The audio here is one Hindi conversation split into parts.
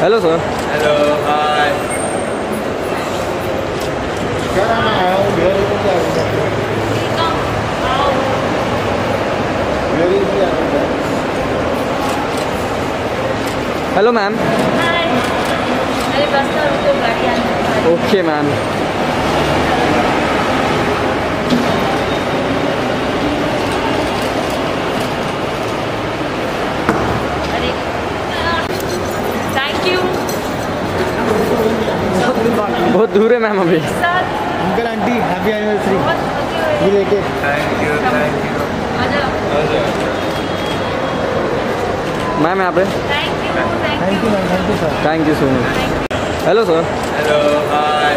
Hello, sir. Hello, hi. Hello, ma'am. Hi. Okay, ma'am. बहुत दूर है मैम अभी। Uncle aunty happy anniversary. ये लेके। Thank you, thank you. Ma'am यहाँ पे। Thank you ma'am, thank you sir. Thank you so much. Hello sir. Hello hi.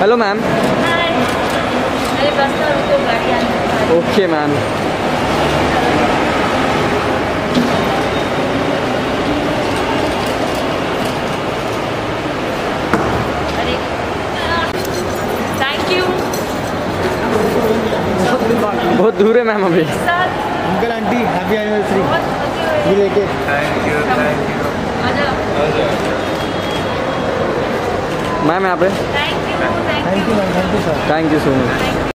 Hello ma'am. Okay, ma'am. Thank you. बहुत दूर है मैम अभी। Uncle aunty happy anniversary. ये लेके। Thank you, thank you. Ma'am यहाँ पे। Thank Thank you, sir. Thank you so much.